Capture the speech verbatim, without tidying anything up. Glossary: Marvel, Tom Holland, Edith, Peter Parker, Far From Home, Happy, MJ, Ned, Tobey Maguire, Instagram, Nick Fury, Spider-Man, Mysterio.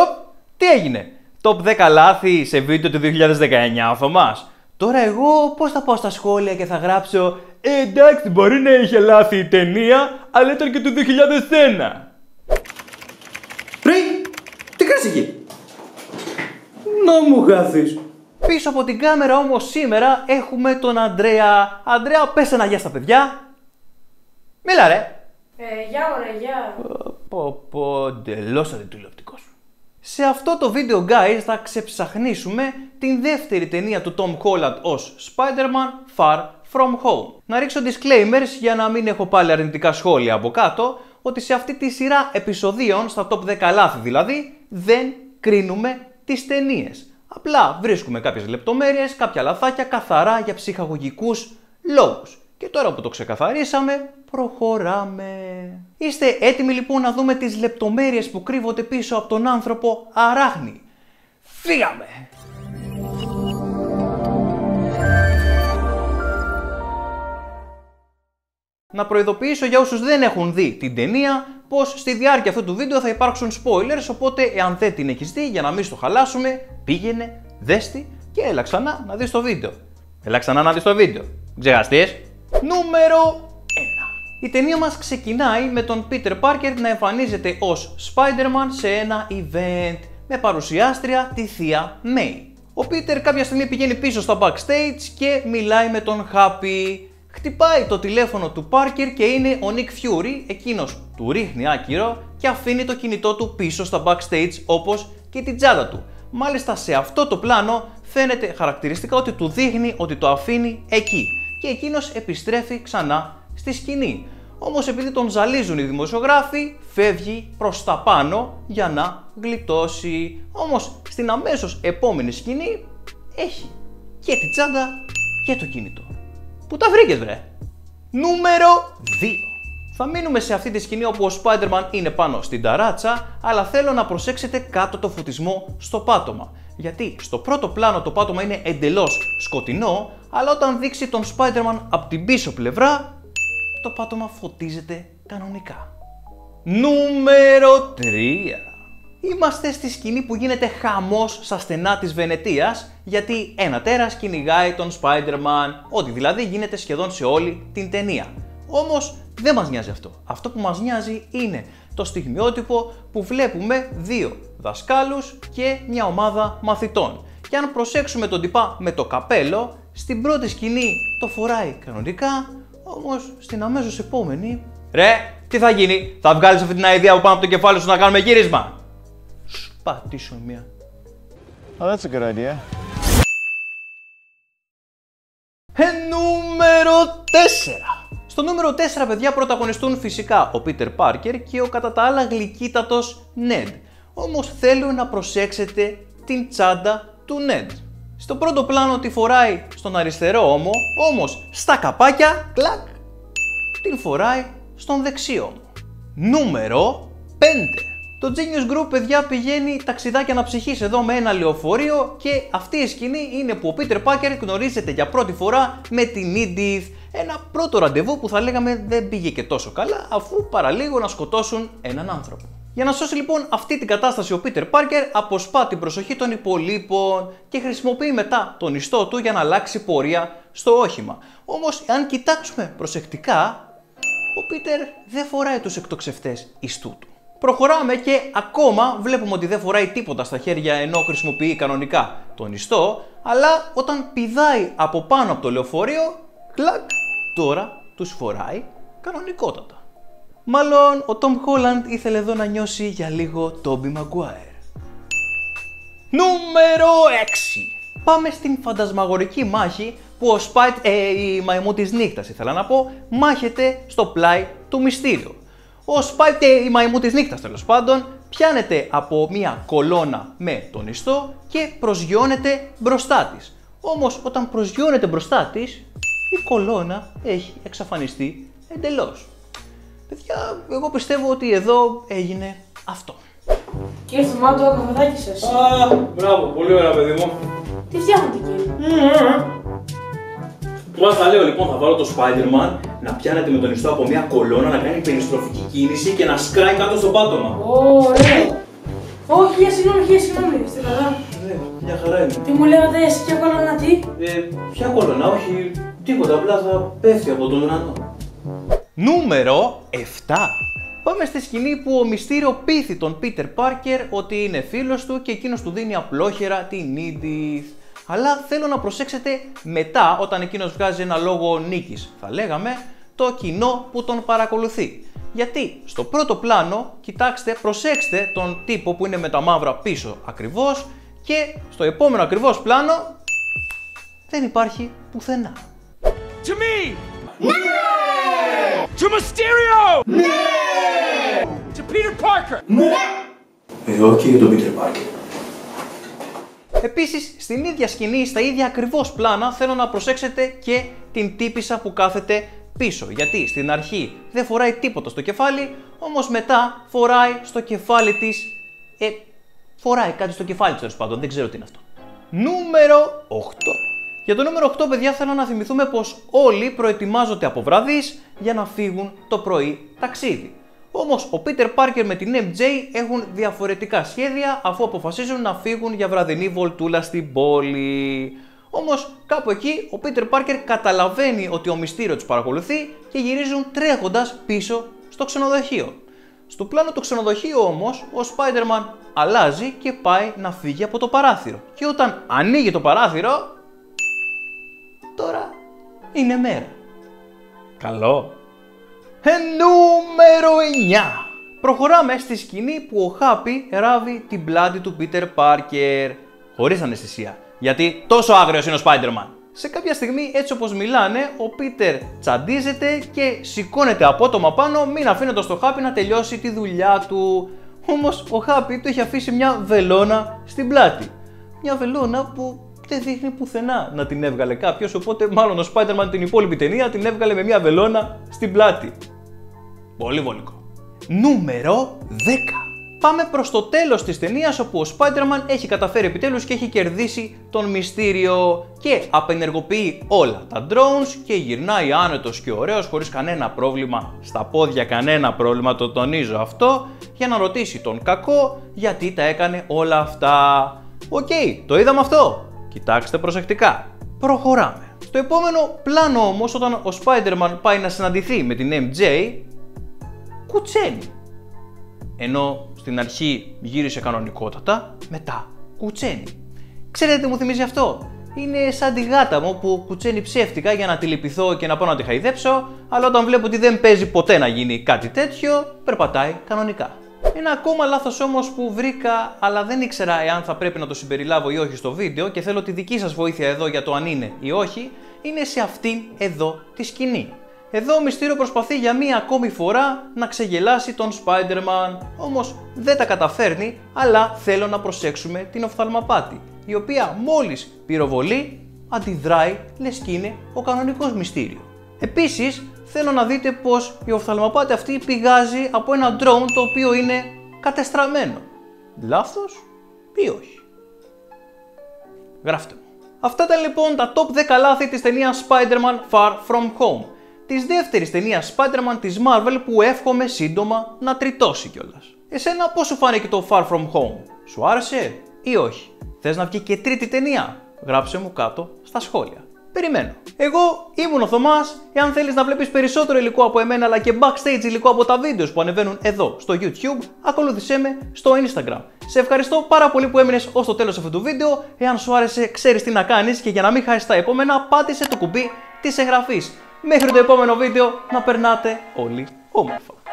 Οπ, τι έγινε. Τοπ δέκα λάθη σε βίντεο του δύο χιλιάδες δεκαεννιά ο Θωμάς. Τώρα εγώ πώς θα πάω στα σχόλια και θα γράψω ε, εντάξει, μπορεί να είχε λάθη η ταινία, αλλά ήταν και του δύο χιλιάδες ένα. Ρε, τι κάνεις εκεί. Να μου γάθεις. Πίσω από την κάμερα όμως σήμερα έχουμε τον Ανδρέα. Ανδρέα, πες ένα γεια στα παιδιά. Μίλα ρε. Ε, γεια ωραία, γεια. Πω πω, εντελώς αντιτηλεοπτικός. Σε αυτό το βίντεο, guys, θα ξεψαχνίσουμε την δεύτερη ταινία του Tom Holland ως Spider-Man, Far From Home. Να ρίξω disclaimers για να μην έχω πάλι αρνητικά σχόλια από κάτω, ότι σε αυτή τη σειρά επεισοδίων, στα τοπ δέκα λάθη δηλαδή, δεν κρίνουμε τις ταινίες. Απλά βρίσκουμε κάποιες λεπτομέρειες, κάποια λαθάκια καθαρά για ψυχαγωγικούς λόγους. Και τώρα που το ξεκαθαρίσαμε, προχωράμε. Είστε έτοιμοι λοιπόν να δούμε τις λεπτομέρειες που κρύβονται πίσω από τον άνθρωπο αράχνη. Φύγαμε! Να προειδοποιήσω για όσους δεν έχουν δει την ταινία, πως στη διάρκεια αυτού του βίντεο θα υπάρξουν spoilers, οπότε εάν δεν την έχεις δει, για να μην στο χαλάσουμε, πήγαινε, δες τη και έλα ξανά να δεις το βίντεο. Έλα ξανά να δεις το βίντεο. Ξεχαστείς. Νούμερο ένα. Η ταινία μας ξεκινάει με τον Peter Parker να εμφανίζεται ως Spider-Man σε ένα event με παρουσιάστρια τη θεία May. Ο Peter κάποια στιγμή πηγαίνει πίσω στα backstage και μιλάει με τον Happy. Χτυπάει το τηλέφωνο του Parker και είναι ο Nick Fury, εκείνος του ρίχνει άκυρο και αφήνει το κινητό του πίσω στα backstage όπως και την τσάντα του. Μάλιστα σε αυτό το πλάνο φαίνεται χαρακτηριστικά ότι του δείχνει ότι το αφήνει εκεί και εκείνος επιστρέφει ξανά στη σκηνή. Όμως επειδή τον ζαλίζουν οι δημοσιογράφοι, φεύγει προς τα πάνω για να γλιτώσει. Όμως στην αμέσως επόμενη σκηνή έχει και την τσάντα και το κινητό. Πού τα βρήκες βρε! Νούμερο δύο. Θα μείνουμε σε αυτή τη σκηνή όπου ο Spider-Man είναι πάνω στην ταράτσα, αλλά θέλω να προσέξετε κάτω το φωτισμό στο πάτωμα. Γιατί στο πρώτο πλάνο το πάτωμα είναι εντελώς σκοτεινό, αλλά όταν δείξει τον Spider-Man από την πίσω πλευρά, το πάτωμα φωτίζεται κανονικά. Νούμερο τρία. Είμαστε στη σκηνή που γίνεται χαμός στα στενά της Βενετίας, γιατί ένα τέρας κυνηγάει τον Spider-Man, ό,τι δηλαδή γίνεται σχεδόν σε όλη την ταινία. Όμως δεν μας νοιάζει αυτό. Αυτό που μας νοιάζει είναι το στιγμιότυπο που βλέπουμε δύο δασκάλους και μια ομάδα μαθητών. Και αν προσέξουμε τον τυπά με το καπέλο, στην πρώτη σκηνή το φοράει κανονικά, όμως στην αμέσως επόμενη... Ρε, τι θα γίνει, θα βγάλεις αυτή την ιδέα από πάνω από το κεφάλι σου να κάνουμε γύρισμα. Σπατήσω μια. Oh, that's a good idea. Ε, νούμερο τέσσερα. Στο νούμερο τέσσερα, παιδιά, πρωταγωνιστούν φυσικά ο Peter Parker και ο κατά τα άλλα γλυκύτατος Ned. Όμως θέλω να προσέξετε την τσάντα του Ned. Στο πρώτο πλάνο τη φοράει στον αριστερό ώμο, όμως στα καπάκια, κλακ, την φοράει στον δεξί ώμο. Νούμερο πέντε. Το Genius Group, παιδιά, πηγαίνει ταξιδάκι αναψυχής εδώ με ένα λεωφορείο και αυτή η σκηνή είναι που ο Peter Parker γνωρίζεται για πρώτη φορά με την Edith. Ένα πρώτο ραντεβού που θα λέγαμε δεν πήγε και τόσο καλά, αφού παραλίγο να σκοτώσουν έναν άνθρωπο. Για να σώσει λοιπόν αυτή την κατάσταση ο Peter Parker αποσπά την προσοχή των υπολείπων και χρησιμοποιεί μετά τον ιστό του για να αλλάξει πορεία στο όχημα. Όμως, αν κοιτάξουμε προσεκτικά, ο Peter δεν φοράει τους εκτοξευτές ιστού του. Προχωράμε και ακόμα βλέπουμε ότι δεν φοράει τίποτα στα χέρια ενώ χρησιμοποιεί κανονικά τον ιστό, αλλά όταν πηδάει από πάνω από το λεωφορείο, κλακ, τώρα τους φοράει κανονικότατα. Μάλλον ο Tom Holland ήθελε εδώ να νιώσει για λίγο Tobey Maguire. Νούμερο έξι. Πάμε στην φαντασμαγορική μάχη που ο Spite, ε, η μαϊμού της νύχτας ήθελα να πω, μάχεται στο πλάι του Mysterio. Ο Spite, ε, η μαϊμού της νύχτας τέλος πάντων, πιάνεται από μια κολόνα με τον ιστό και προσγειώνεται μπροστά της. Όμως όταν προσγειώνεται μπροστά της, η κολόνα έχει εξαφανιστεί εντελώς. Παιδιά, εγώ πιστεύω ότι εδώ έγινε αυτό. Κύριε Θωμά, το καφεδάκι σας. Α, μπράβο, πολύ ωραία παιδί μου. Τι φτιάχνετε κύριε. Mm-hmm. Τώρα θα λέω λοιπόν, θα βάλω το Spider-Man να πιάνεται με τον ιστό από μια κολόνα, να κάνει περιστροφική κίνηση και να σκράει κάτω στο πάτωμα. Ωραία. Όχι, για συγγνώμη, για συγγνώμη. Είστε καλά? Ναι, μια χαρά είναι. Τι μου λέγατε εσύ, ποια κολόνα, τι? Ε, ποια κολόνα, όχι τίποτα, απλά θα πέφτει από τον ουρανό. Νούμερο επτά. Πάμε στη σκηνή που ο Mysterio πείθει τον Peter Parker ότι είναι φίλος του και εκείνος του δίνει απλόχερα την Edith. Αλλά θέλω να προσέξετε μετά, όταν εκείνος βγάζει ένα λόγο νίκης, θα λέγαμε, το κοινό που τον παρακολουθεί. Γιατί στο πρώτο πλάνο, κοιτάξτε, προσέξτε τον τύπο που είναι με τα μαύρα πίσω ακριβώς και στο επόμενο ακριβώς πλάνο δεν υπάρχει πουθενά. To me! Ναι! To Mysterio! Ναι! To Peter Parker! Ναι! Εγώ και για τον Peter Parker. Επίσης, στην ίδια σκηνή, στα ίδια ακριβώς πλάνα, θέλω να προσέξετε και την τύπισσα που κάθεται πίσω. Γιατί στην αρχή δεν φοράει τίποτα στο κεφάλι, όμως μετά φοράει στο κεφάλι της... Ε, φοράει κάτι στο κεφάλι της, τέλος πάντων, δεν ξέρω τι είναι αυτό. Νούμερο οκτώ. Για το νούμερο οκτώ, παιδιά, θέλω να θυμηθούμε πως όλοι προετοιμάζονται από βραδείς για να φύγουν το πρωί ταξίδι. Όμως ο Peter Parker με την εμ τζέι έχουν διαφορετικά σχέδια αφού αποφασίζουν να φύγουν για βραδινή βολτούλα στην πόλη. Όμως κάπου εκεί ο Peter Parker καταλαβαίνει ότι ο Mysterio τους παρακολουθεί και γυρίζουν τρέχοντας πίσω στο ξενοδοχείο. Στο πλάνο του ξενοδοχείου όμως ο Spider-Man αλλάζει και πάει να φύγει από το παράθυρο. Και όταν ανοίγει το παράθυρο, τώρα είναι μέρα. Καλό. Νούμερο εννιά. Προχωράμε στη σκηνή που ο Happy ράβει την πλάτη του Peter Parker. Χωρίς αναισθησία. Γιατί τόσο άγριος είναι ο Spider-Man. Σε κάποια στιγμή, έτσι όπως μιλάνε, ο Peter τσαντίζεται και σηκώνεται απότομα πάνω, μην αφήνοντας το Happy να τελειώσει τη δουλειά του. Όμως ο Happy του έχει αφήσει μια βελόνα στην πλάτη. Μια βελόνα που δεν δείχνει πουθενά να την έβγαλε κάποιος, οπότε μάλλον ο Spider-Man την υπόλοιπη ταινία την έβγαλε με μια βελόνα στην πλάτη. Πολύ βολικό. Νούμερο δέκα. Πάμε προς το τέλος της ταινίας όπου ο Spider-Man έχει καταφέρει επιτέλους και έχει κερδίσει τον Mysterio και απενεργοποιεί όλα τα drones και γυρνάει άνετος και ωραίος χωρίς κανένα πρόβλημα στα πόδια, κανένα πρόβλημα, το τονίζω αυτό, για να ρωτήσει τον κακό γιατί τα έκανε όλα αυτά. Οκ, okay, το είδαμε αυτό. Κοιτάξτε προσεκτικά. Προχωράμε. Στο επόμενο πλάνο όμως, όταν ο Spider-Man πάει να συναντηθεί με την εμ τζέι, κουτσένει. Ενώ στην αρχή γύρισε κανονικότατα, μετά κουτσένει. Ξέρετε τι μου θυμίζει αυτό? Είναι σαν τη γάτα μου που κουτσένει ψεύτικα για να τη λυπηθώ και να πάω να τη χαϊδέψω, αλλά όταν βλέπω ότι δεν παίζει ποτέ να γίνει κάτι τέτοιο, περπατάει κανονικά. Ένα ακόμα λάθος όμως που βρήκα, αλλά δεν ήξερα εάν θα πρέπει να το συμπεριλάβω ή όχι στο βίντεο και θέλω τη δική σας βοήθεια εδώ για το αν είναι ή όχι, είναι σε αυτήν εδώ τη σκηνή. Εδώ ο Mysterio προσπαθεί για μία ακόμη φορά να ξεγελάσει τον Spider-Man, όμως δεν τα καταφέρνει, αλλά θέλω να προσέξουμε την οφθαλμαπάτη, η οποία μόλις πυροβολεί, αντιδράει λες και είναι ο κανονικός Mysterio. Επίσης, θέλω να δείτε πως η οφθαλμαπάτη αυτή πηγάζει από ένα drone το οποίο είναι κατεστραμμένο. Λάθος ή όχι? Γράφτε μου. Αυτά ήταν λοιπόν τα top δέκα λάθη της ταινίας Spider-Man Far From Home, της δεύτερης ταινίας Spider-Man της Marvel που εύχομαι σύντομα να τριτώσει κιόλας. Εσένα πώς σου φάνηκε το Far From Home? Σου άρεσε ή όχι? Θες να βγει και τρίτη ταινία? Γράψε μου κάτω στα σχόλια. Περιμένω. Εγώ ήμουν ο Θωμάς. Εάν θέλεις να βλέπεις περισσότερο υλικό από εμένα αλλά και backstage υλικό από τα βίντεο που ανεβαίνουν εδώ στο YouTube, ακολούθησέ με στο Instagram. Σε ευχαριστώ πάρα πολύ που έμεινες ως το τέλος αυτού του βίντεο. Εάν σου άρεσε, ξέρεις τι να κάνεις και για να μην χάσεις τα επόμενα, πάτησε το κουμπί της εγγραφής. Μέχρι το επόμενο βίντεο, να περνάτε όλοι όμορφα.